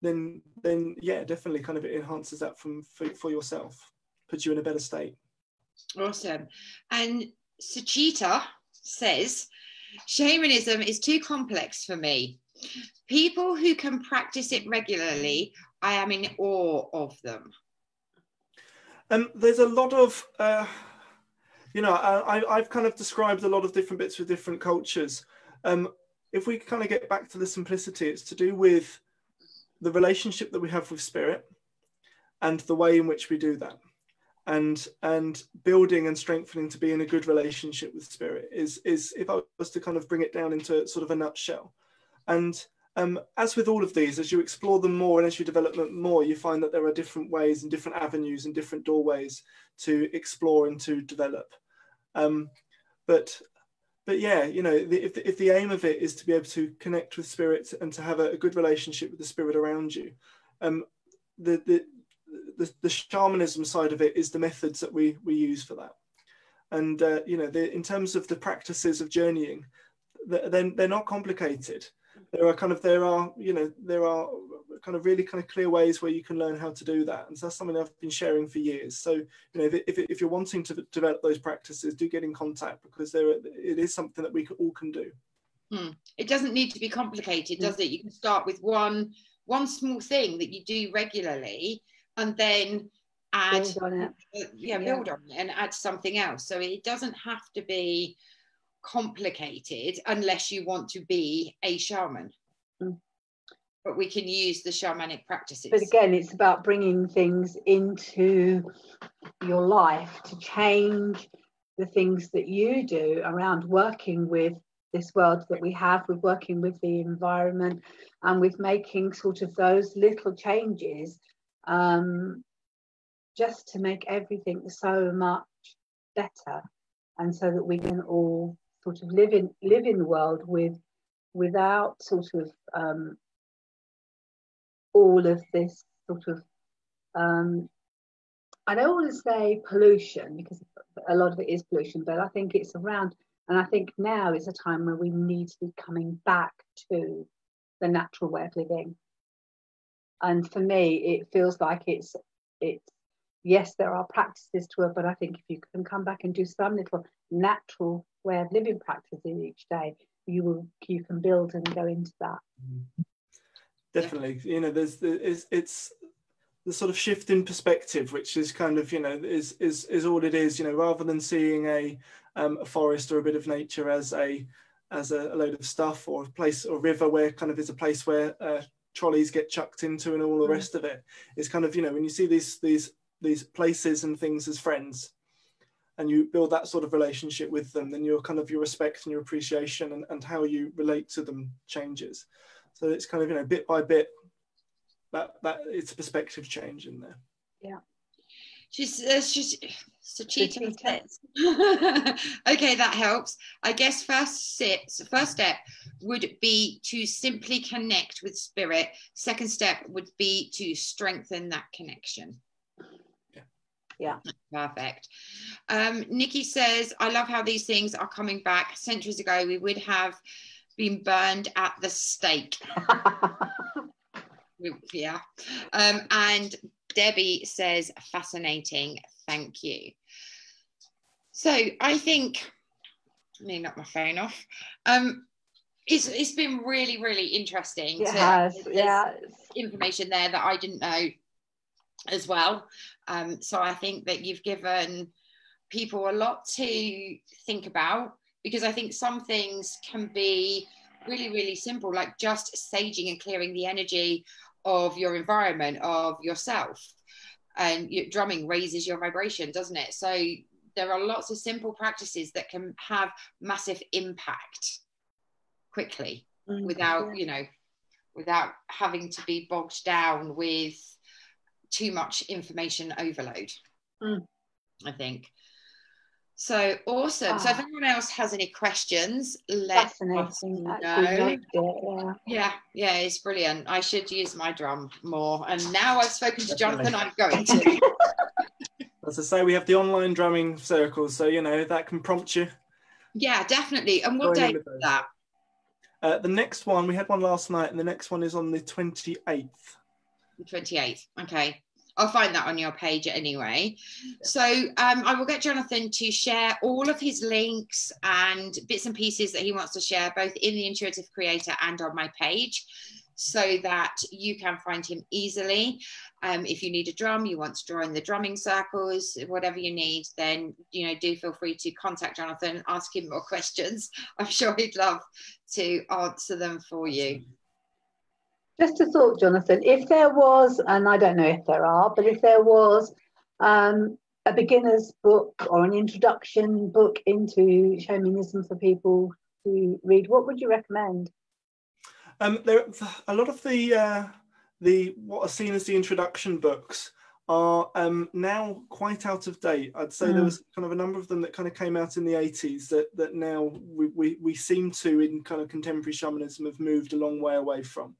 then then yeah, definitely kind of it enhances that from for, for yourself, puts you in a better state. Awesome. And Suchita says, shamanism is too complex for me. People who can practice it regularly, I am in awe of them. Um, there's a lot of uh, you know, I, I've kind of described a lot of different bits with different cultures. Um, if we kind of get back to the simplicity, it's to do with the relationship that we have with spirit and the way in which we do that. And, and building and strengthening to be in a good relationship with spirit is, is if I was to kind of bring it down into sort of a nutshell. And um, as with all of these, as you explore them more and as you develop them more, you find that there are different ways and different avenues and different doorways to explore and to develop. Um, but, but yeah, you know, the, if, the, if the aim of it is to be able to connect with spirit and to have a, a good relationship with the spirit around you, um, the, the, the, the shamanism side of it is the methods that we, we use for that. And, uh, you know, the, in terms of the practices of journeying, they're, they're not complicated. There are kind of, there are, you know, there are kind of really kind of clear ways where you can learn how to do that. And so that's something I've been sharing for years. So, you know, if, if, if you're wanting to develop those practices, do get in contact, because there are, it is something that we all can do. Hmm. It doesn't need to be complicated, does it? You can start with one, one small thing that you do regularly and then add, build on it. Yeah, build yeah. on it and add something else. So it doesn't have to be complicated unless you want to be a shaman, mm. but we can use the shamanic practices. But again, it's about bringing things into your life to change the things that you do around working with this world that we have, with working with the environment, and with making sort of those little changes, um, just to make everything so much better, and so that we can all sort of live in live in the world with without sort of um, all of this sort of um, I don't want to say pollution, because a lot of it is pollution, but I think it's around, and I think now is a time where we need to be coming back to the natural way of living. And for me, it feels like it's it's yes, there are practices to it, but I think if you can come back and do some little natural way of living practices each day, you will you can build and go into that. Definitely, you know, there's it's it's the sort of shift in perspective, which is kind of, you know, is is is all it is. You know, rather than seeing a um, a forest or a bit of nature as a as a, a load of stuff, or a place or river where kind of is a place where uh, trolleys get chucked into and all the rest of it. It's kind of, you know, when you see these these these places and things as friends, and you build that sort of relationship with them, then your kind of your respect and your appreciation and, and how you relate to them changes. So it's kind of, you know, bit by bit, that that it's a perspective change in there. Yeah. She's, uh, she's so cheating tips. Okay, that helps. I guess first step, first step would be to simply connect with spirit. Second step would be to strengthen that connection. Yeah, perfect. um Nikki says, I love how these things are coming back. Centuries ago we would have been burned at the stake. Yeah. Um and Debbie says, fascinating, thank you. So I think, let me knock my phone off. um It's, it's been really really interesting. It has, yeah. Information there that I didn't know as well. Um, so I think that you've given people a lot to think about, because I think some things can be really, really simple, like just saging and clearing the energy of your environment, of yourself. And your drumming raises your vibration, doesn't it? So there are lots of simple practices that can have massive impact quickly, mm-hmm. without, you know, without having to be bogged down with too much information overload. mm. I think so. Awesome. Oh. So if anyone else has any questions, let us know. It, yeah. yeah yeah it's brilliant. I should use my drum more, and now I've spoken to Definitely. Jonathan, I'm going to. As I say, we have the online drumming circles, so you know that can prompt you. Yeah, definitely. And what day is that? Uh, the next one, we had one last night, and the next one is on the twenty-eighth. The twenty-eighth. Okay, I'll find that on your page anyway. So um, I will get Jonathan to share all of his links and bits and pieces that he wants to share, both in the Intuitive Creator and on my page, so that you can find him easily. Um, if you need a drum, you want to join the drumming circles, whatever you need, then you know, do feel free to contact Jonathan, ask him more questions. I'm sure he'd love to answer them for you. Just a thought, Jonathan, if there was, and I don't know if there are, but if there was um, a beginner's book or an introduction book into shamanism for people to read, what would you recommend? Um, there, a lot of the, uh, the what are seen as the introduction books are um, now quite out of date. I'd say mm. there was kind of a number of them that kind of came out in the eighties that, that now we, we, we seem to, in kind of contemporary shamanism, have moved a long way away from.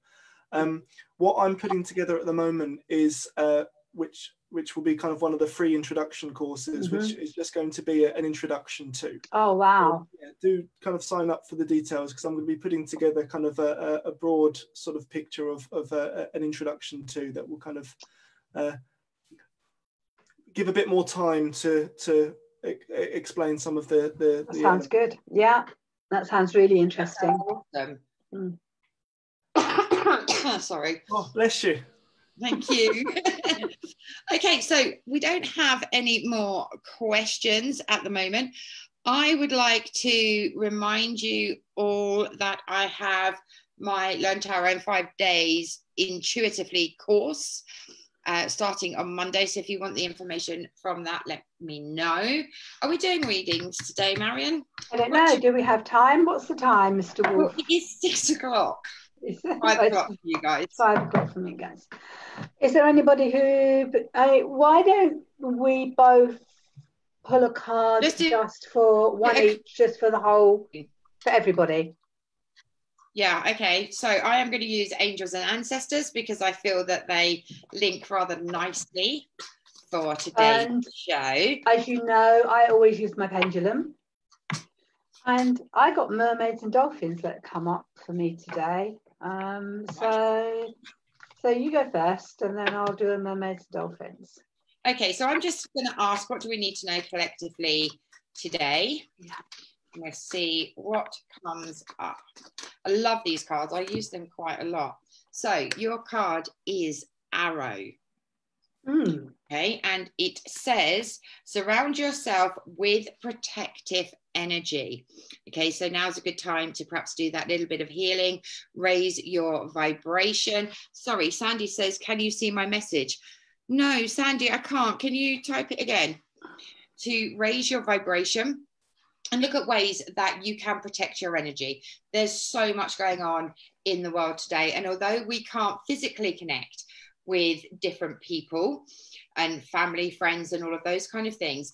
Um, what I'm putting together at the moment is, uh, which which will be kind of one of the free introduction courses, mm-hmm. which is just going to be a, an introduction to. Oh, wow. So, yeah, do kind of sign up for the details, because I'm going to be putting together kind of a, a broad sort of picture of, of a, an introduction to, that will kind of uh, give a bit more time to, to e explain some of the... the, the sounds uh, good. Yeah, that sounds really interesting. Awesome. Mm. Oh, sorry. Oh, bless you. Thank you. Okay, so we don't have any more questions at the moment. I would like to remind you all that I have my Learn Tarot in five days intuitively course uh, starting on Monday. So if you want the information from that, let me know. Are we doing readings today, Marian? I don't know. Do we have time? What's the time, Mister Wolf? It is six o'clock. Five o'clock for you guys. Five o'clock for me, guys. Is there anybody who? I, why don't we both pull a card just, do, just for one yeah, okay. each, just for the whole, for everybody? Yeah. Okay. So I am going to use angels and ancestors, because I feel that they link rather nicely for today's and, show. As you know, I always use my pendulum. And I got mermaids and dolphins that come up for me today. Um, so, so you go first, and then I'll do a mermaids and dolphins. Okay, so I'm just going to ask, what do we need to know collectively today? Yeah. Let's see what comes up. I love these cards. I use them quite a lot. So your card is Arrow. Mm. Okay, and it says, surround yourself with protective energy. Okay, so now's a good time to perhaps do that little bit of healing, raise your vibration. Sorry, Sandy says, can you see my message? No, Sandy, I can't. Can you type it again? to raise your vibration and look at ways that you can protect your energy. There's so much going on in the world today. And although we can't physically connect with different people and family, friends, and all of those kind of things,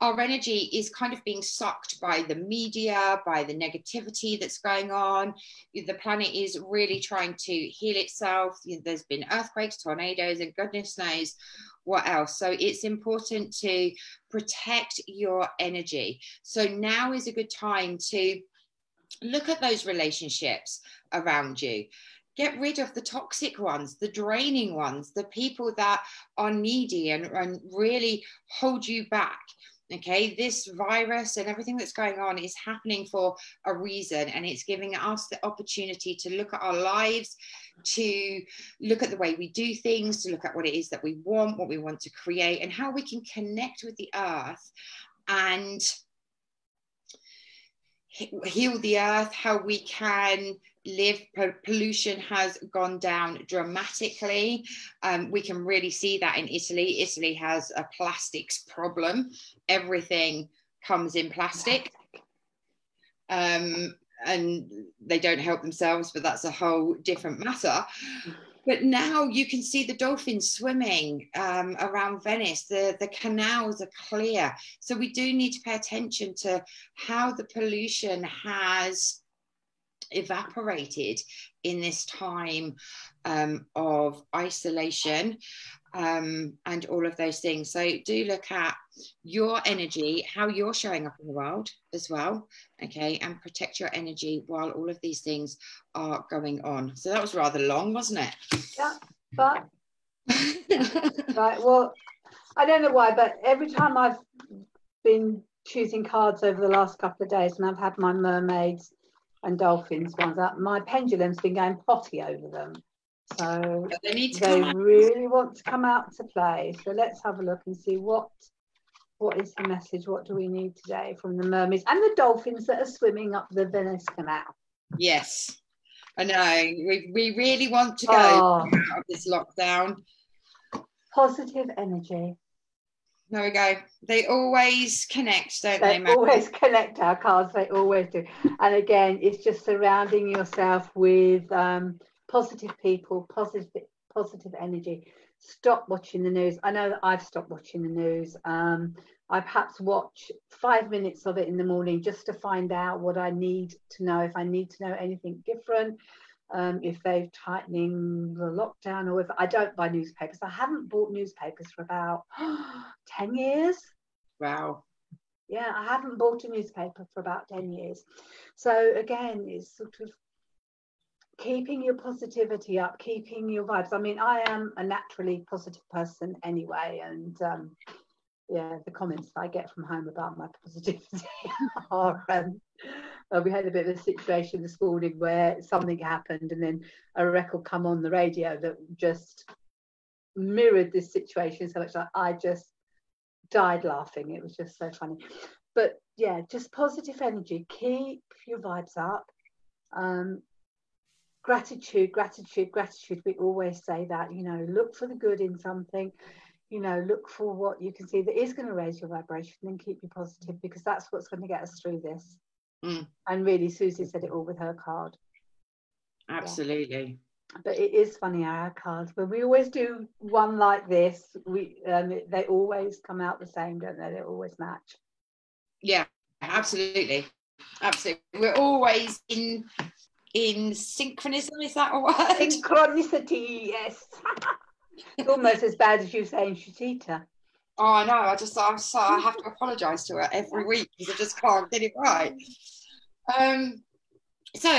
our energy is kind of being sucked by the media, by the negativity that's going on. The planet is really trying to heal itself. There's been earthquakes, tornadoes, and goodness knows what else. So it's important to protect your energy. So now is a good time to look at those relationships around you. Get rid of the toxic ones, the draining ones, the people that are needy and, and really hold you back. Okay, this virus and everything that's going on is happening for a reason, and it's giving us the opportunity to look at our lives, to look at the way we do things, to look at what it is that we want, what we want to create, and how we can connect with the earth and heal the earth, how we can live. Pollution has gone down dramatically. Um, we can really see that in Italy. Italy has a plastics problem. Everything comes in plastic. Um, and they don't help themselves, but that's a whole different matter. But now you can see the dolphins swimming um, around Venice. The, the canals are clear. So we do need to pay attention to how the pollution has evaporated in this time um, of isolation um, and all of those things. So do look at your energy, how you're showing up in the world as well. Okay, and protect your energy while all of these things are going on. So that was rather long, wasn't it? Yeah, but right, well, I don't know why, but every time I've been choosing cards over the last couple of days and I've had my mermaids and dolphins ones up, my pendulum's been going potty over them. So they, need to they really want to come out to play. So let's have a look and see what What is the message? What do we need today from the mermaids and the dolphins that are swimming up the Venice Canal? Yes, I know. We, we really want to go oh. out of this lockdown. Positive energy. There we go. They always connect, don't they? They always connect, our cards. They always do. And again, it's just surrounding yourself with um, positive people, positive, positive energy. Stop watching the news. I know that I've stopped watching the news. Um, I perhaps watch five minutes of it in the morning just to find out what I need to know, if I need to know anything different, um, if they're tightening the lockdown, or if I don't buy newspapers. I haven't bought newspapers for about ten years. Wow. Yeah, I haven't bought a newspaper for about ten years. So again, it's sort of keeping your positivity up, keeping your vibes. I mean, I am a naturally positive person anyway, and um, yeah, the comments that I get from home about my positivity are, um, uh, we had a bit of a situation this morning where something happened and then a record come on the radio that just mirrored this situation so much that I just died laughing. It was just so funny. But yeah, just positive energy, keep your vibes up. Um, Gratitude, gratitude, gratitude. We always say that, you know, look for the good in something, you know, look for what you can see that is going to raise your vibration and keep you positive, because that's what's going to get us through this. Mm. And really, Suzi said it all with her card. Absolutely. Yeah. But it is funny, our cards, but we always do one like this. We um, they always come out the same, don't they? They always match. Yeah, absolutely. Absolutely. We're always in... in synchronism, is that a word? Synchronicity, yes. It's almost as bad as you saying Shutita. Oh, I know. I just I'm so, I have to apologise to her every week because I just can't get it right. Um, so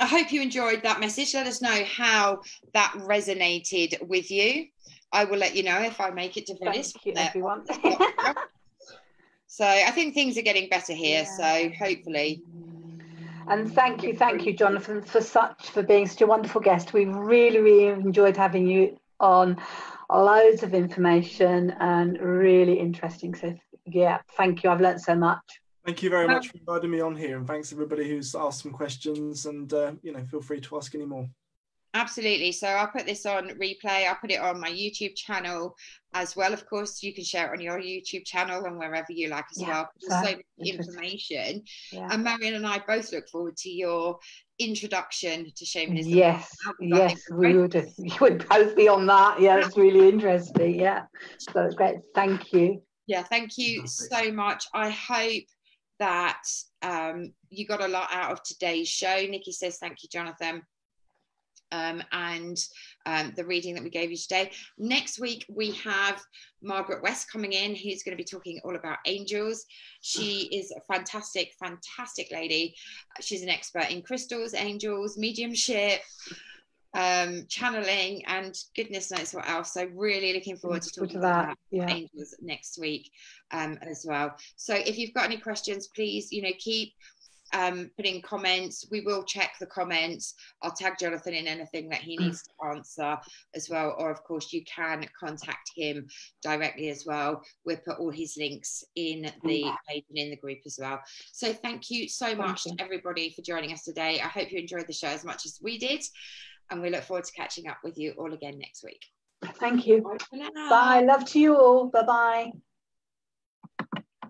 I hope you enjoyed that message. Let us know how that resonated with you. I will let you know if I make it to Venice. Thank you, everyone. So I think things are getting better here. Yeah. So hopefully. And thank you, thank you, Jonathan, for such for being such a wonderful guest. We've really, really enjoyed having you on. Loads of information and really interesting. So, yeah, thank you. I've learned so much. Thank you very um, much for inviting me on here, and thanks everybody who's asked some questions. And uh, you know, feel free to ask any more. Absolutely. So I'll put this on replay. I'll put it on my YouTube channel as well. Of course, you can share it on your YouTube channel and wherever you like as yeah, well. There's so much information. Yeah. And Marian and I both look forward to your introduction to shamanism. Yes, yes, we would, have, we would both be on that. Yeah, that's really interesting. Yeah, so it's great. Thank you. Yeah, thank you so much. I hope that um, you got a lot out of today's show. Nikki says, thank you, Jonathan. Um, and um, the reading that we gave you today. Next week we have Margaret West coming in, who's going to be talking all about angels. She is a fantastic, fantastic lady. She's an expert in crystals, angels, mediumship, um, channeling, and goodness knows what else. So really looking forward to talking to that, about yeah. angels next week um, as well. So if you've got any questions, please, you know, keep um put in comments. We will check the comments. I'll tag Jonathan in anything that he needs to answer as well, or of course you can contact him directly as well. We'll put all his links in the page and in the group as well. So thank you so much to everybody for joining us today. I hope you enjoyed the show as much as we did, and we look forward to catching up with you all again next week. Thank you. Bye. Love to you all. Bye bye.